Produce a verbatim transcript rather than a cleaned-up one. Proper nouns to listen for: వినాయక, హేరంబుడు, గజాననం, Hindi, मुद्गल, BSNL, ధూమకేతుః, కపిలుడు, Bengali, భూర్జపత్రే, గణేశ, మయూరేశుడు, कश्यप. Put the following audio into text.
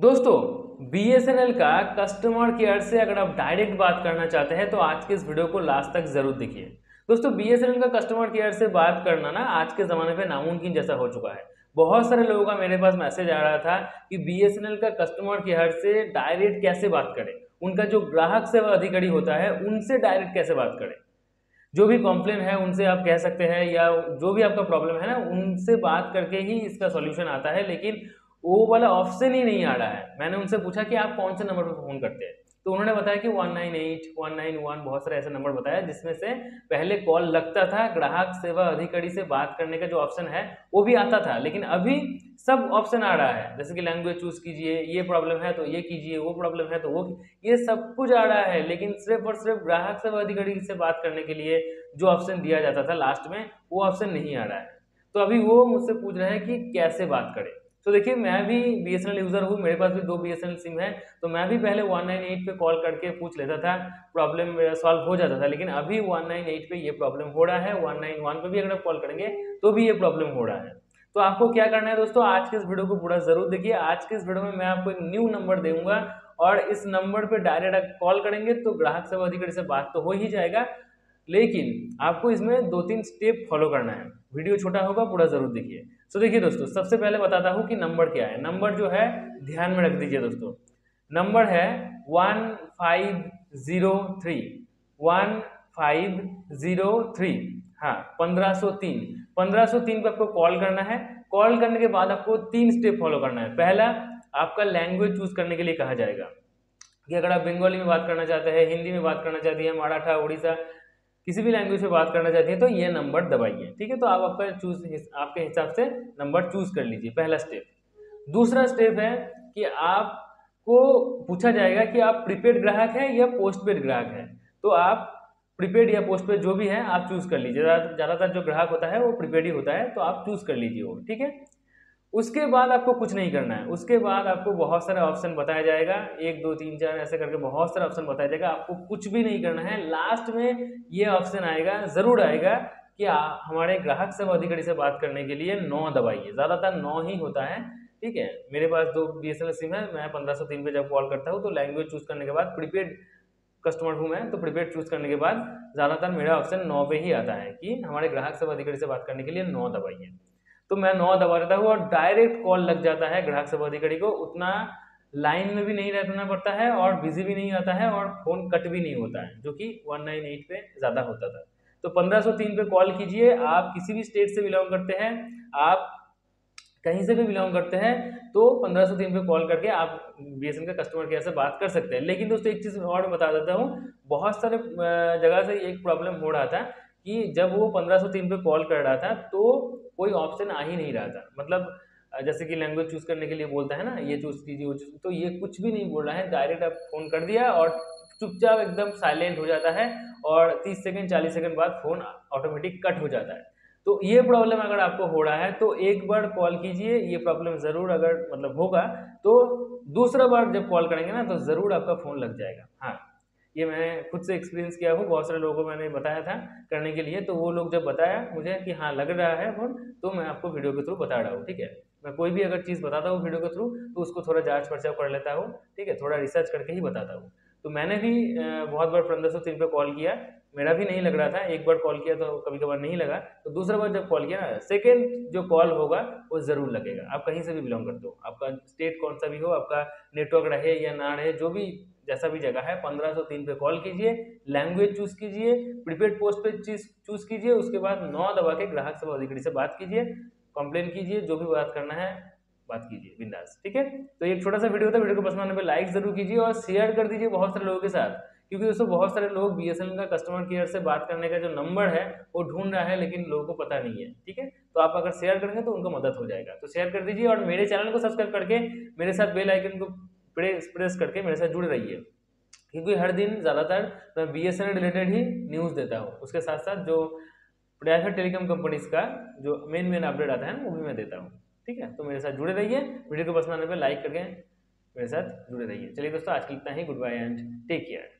दोस्तों B S N L का customer care से अगर आप डायरेक्ट बात करना चाहते हैं तो आज के इस वीडियो को लास्ट तक जरूर देखिए। दोस्तों बी एस एन एल का कस्टमर केयर से बात करना ना आज के ज़माने में नामुमकिन जैसा हो चुका है। बहुत सारे लोगों का मेरे पास मैसेज आ रहा था कि बी एस एन एल का कस्टमर केयर से डायरेक्ट कैसे बात करें, उनका जो ग्राहक सेवा अधिकारी होता है उनसे डायरेक्ट कैसे बात करें, जो भी कॉम्प्लेन है उनसे आप कह सकते हैं या जो भी आपका प्रॉब्लम है ना उनसे बात करके ही इसका सॉल्यूशन आता है। लेकिन वो वाला ऑप्शन ही नहीं आ रहा है। मैंने उनसे पूछा कि आप कौन से नंबर पर फ़ोन करते हैं तो उन्होंने बताया कि one nine eight one nine one, बहुत सारे ऐसे नंबर बताया जिसमें से पहले कॉल लगता था, ग्राहक सेवा अधिकारी से बात करने का जो ऑप्शन है वो भी आता था। लेकिन अभी सब ऑप्शन आ रहा है, जैसे कि लैंग्वेज चूज़ कीजिए, ये प्रॉब्लम है तो ये कीजिए, वो प्रॉब्लम है तो वो, ये सब कुछ आ रहा है। लेकिन सिर्फ और सिर्फ ग्राहक सेवा अधिकारी से बात करने के लिए जो ऑप्शन दिया जाता था लास्ट में, वो ऑप्शन नहीं आ रहा है। तो अभी वो मुझसे पूछ रहे हैं कि कैसे बात करें। तो देखिए, मैं भी B S N L user हूँ, मेरे पास भी दो B S N L SIM है, तो मैं भी पहले वन नाइन एट पे कॉल करके पूछ लेता था, प्रॉब्लम मेरा सॉल्व हो जाता था। लेकिन अभी वन नाइन एट पे ये प्रॉब्लम हो रहा है, वन नाइन वन पे भी अगर आप कॉल करेंगे तो भी ये प्रॉब्लम हो रहा है। तो आपको क्या करना है दोस्तों, आज के इस वीडियो को पूरा ज़रूर देखिए। आज के इस वीडियो में मैं आपको एक न्यू नंबर दूंगा और इस नंबर पर डायरेक्ट आप कॉल करेंगे तो ग्राहक सेवा अधिकारी से बात तो हो ही जाएगा। लेकिन आपको इसमें दो तीन स्टेप फॉलो करना है। वीडियो छोटा होगा, पूरा ज़रूर देखिए। सो देखिए दोस्तों, सबसे पहले बताता हूँ कि नंबर क्या है। नंबर जो है ध्यान में रख दीजिए दोस्तों, नंबर है one five zero three, one five zero three, हाँ पंद्रह सौ तीन। पंद्रह सौ तीन पर आपको कॉल करना है। कॉल करने के बाद आपको तीन स्टेप फॉलो करना है। पहला, आपका लैंग्वेज चूज़ करने के लिए कहा जाएगा कि अगर आप बंगाली में बात करना चाहते हैं, हिंदी में बात करना चाहती है, मराठा, उड़ीसा, किसी भी लैंग्वेज में बात करना चाहती है तो ये नंबर दबाइए, ठीक है। तो आप आपका चूज आपके हिसाब से नंबर चूज़ कर लीजिए, पहला स्टेप। दूसरा स्टेप है कि आपको पूछा जाएगा कि आप प्रीपेड ग्राहक हैं या पोस्टपेड ग्राहक हैं, तो आप प्रीपेड या पोस्टपेड जो भी है आप चूज़ कर लीजिए। ज़्यादातर जो ग्राहक होता है वो प्रीपेड ही होता है, तो आप चूज़ कर लीजिए वो, ठीक है। उसके बाद आपको कुछ नहीं करना है। उसके बाद आपको बहुत सारे ऑप्शन बताया जाएगा, एक दो तीन चार ऐसे करके बहुत सारे ऑप्शन बताया जाएगा, आपको कुछ भी नहीं करना है। लास्ट में ये ऑप्शन आएगा, ज़रूर आएगा कि आ, हमारे ग्राहक सेवा अधिकारी से बात करने के लिए नौ दबाइए। ज़्यादातर नौ ही होता है, ठीक है। मेरे पास दो B S N L SIM है, मैं पंद्रह सौ तीन पे जब कॉल करता हूँ तो लैंग्वेज चूज़ करने के बाद, प्रीपेड कस्टमर हूँ मैं, तो प्रीपेड चूज़ करने के बाद ज़्यादातर मेरा ऑप्शन नौ पे ही आता है कि हमारे ग्राहक सेवा अधिकारी से बात करने के लिए नौ दबाइए। तो मैं नौ दबा देता हूँ और डायरेक्ट कॉल लग जाता है ग्राहक सेवा अधिकारी को। उतना लाइन में भी नहीं रहना पड़ता है और बिजी भी नहीं आता है और फ़ोन कट भी नहीं होता है, जो कि वन नाइन एट पे ज़्यादा होता था। तो पंद्रह सौ तीन पे कॉल कीजिए। आप किसी भी स्टेट से बिलोंग करते हैं, आप कहीं से भी बिलोंग करते हैं, तो पंद्रह सौ तीन पे कॉल करके आप बी एस एन एल का कस्टमर केयर से बात कर सकते हैं। लेकिन दोस्तों एक चीज़ और बता देता हूँ, बहुत सारे जगह से एक प्रॉब्लम हो रहा था कि जब वो पंद्रह सौ तीन पे कॉल कर रहा था तो कोई ऑप्शन आ ही नहीं रहा था। मतलब जैसे कि लैंग्वेज चूज़ करने के लिए बोलता है ना, ये चूज़ कीजिए, वो चूज़, तो ये कुछ भी नहीं बोल रहा है। डायरेक्ट आप फ़ोन कर दिया और चुपचाप एकदम साइलेंट हो जाता है और तीस सेकंड चालीस सेकंड बाद फ़ोन ऑटोमेटिक कट हो जाता है। तो ये प्रॉब्लम अगर आपको हो रहा है तो एक बार कॉल कीजिए, ये प्रॉब्लम ज़रूर अगर मतलब होगा तो दूसरा बार जब कॉल करेंगे ना तो ज़रूर आपका फ़ोन लग जाएगा। हाँ, ये मैंने खुद से एक्सपीरियंस किया हूँ, बहुत सारे लोगों को मैंने बताया था करने के लिए, तो वो लोग जब बताया मुझे कि हाँ लग रहा है फोन, तो मैं आपको वीडियो के थ्रू बता रहा हूँ, ठीक है। मैं कोई भी अगर चीज़ बताता हूँ वीडियो के थ्रू तो उसको थोड़ा जांच परचाव कर लेता हूँ, ठीक है, थोड़ा रिसर्च करके ही बताता हूँ। तो मैंने भी बहुत बार पंद्रह सौ तीन पे कॉल किया, मेरा भी नहीं लग रहा था। एक बार कॉल किया तो कभी कभार नहीं लगा, तो दूसरा बार जब कॉल किया ना, सेकेंड जो कॉल होगा वो ज़रूर लगेगा। आप कहीं से भी बिलोंग करते हो, आपका स्टेट कौन सा भी हो, आपका नेटवर्क रहे या ना रहे, जो भी जैसा भी जगह है, पंद्रह सौ तीन पे कॉल कीजिए, लैंग्वेज चूज़ कीजिए, प्रीपेड पोस्टपेड चीज़ चूज़ कीजिए। उसके बाद नौ दबा के ग्राहक सेवा अधिकारी से बात कीजिए, कंप्लेन कीजिए, जो भी बात करना है बात कीजिए बिंदास, ठीक है। तो एक छोटा सा वीडियो था, वीडियो को पसंद आने पे लाइक ज़रूर कीजिए और शेयर कर दीजिए बहुत सारे लोगों के साथ, क्योंकि दोस्तों बहुत सारे लोग बी एस एन एल का कस्टमर केयर से बात करने का जो नंबर है वो ढूंढ रहा है लेकिन लोगों को पता नहीं है, ठीक है। तो आप अगर शेयर करेंगे तो उनको मदद हो जाएगा। तो शेयर कर दीजिए और मेरे चैनल को सब्सक्राइब करके मेरे साथ बेल आइकन को प्रेस प्रेस करके मेरे साथ जुड़े रहिए, क्योंकि हर दिन ज़्यादातर मैं B S N L related ही न्यूज़ देता हूँ। उसके साथ साथ जो प्राइवेट टेलीकॉम कंपनीज़ का जो मेन मेन अपडेट आता है ना, वो भी मैं देता हूँ, ठीक है। तो मेरे साथ जुड़े रहिए, वीडियो को पसंद आने पर लाइक करके मेरे साथ जुड़े रहिए। चलिए दोस्तों, आज के लिए इतना ही। Goodbye and take care.